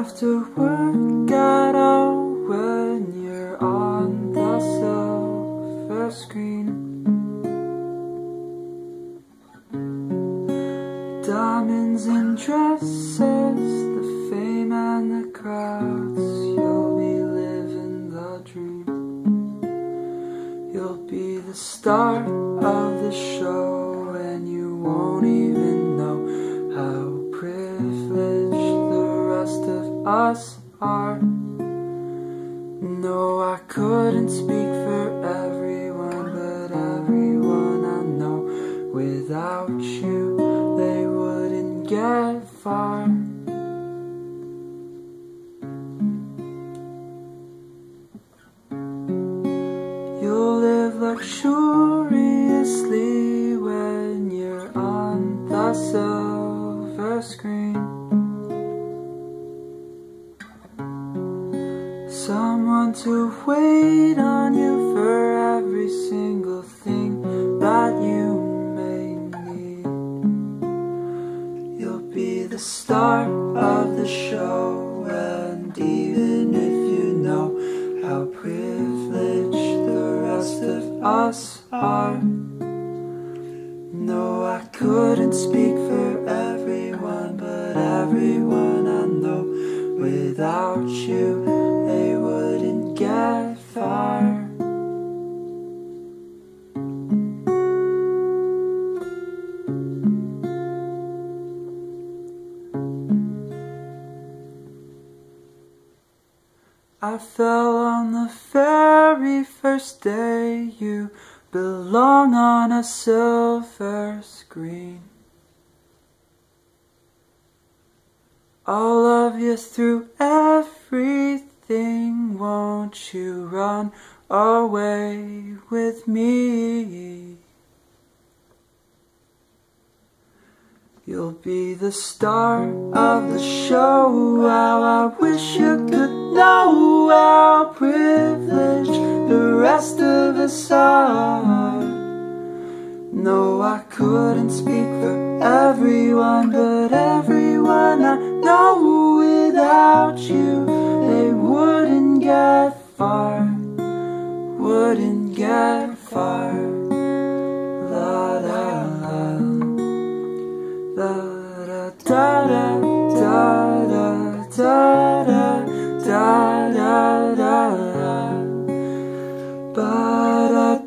after work at all when you're on the silver screen. Diamonds and dresses, the fame and the crowds, you'll be living the dream. You'll be the star of the show and you won't even know how privileged us are. No, I couldn't speak for everyone, but everyone I know, without you, they wouldn't get far. You'll live luxuriously when you're on the silver screen. Someone to wait on you for every single thing that you may need. You'll be the star of the show, and even if you know how privileged the rest of us are. No, I couldn't speak for everyone, but everyone I know, without you, get far. I fell on the very first day. You belong on a silver screen. All of you through everything. Won't you run away with me? You'll be the star of the show. How I wish you could know how privileged the rest of us are. No, I couldn't speak for everyone, but everyone I know, without you, wouldn't get far, wouldn't get far. La la la, la da da da da da da da da da da, ba da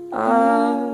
da da.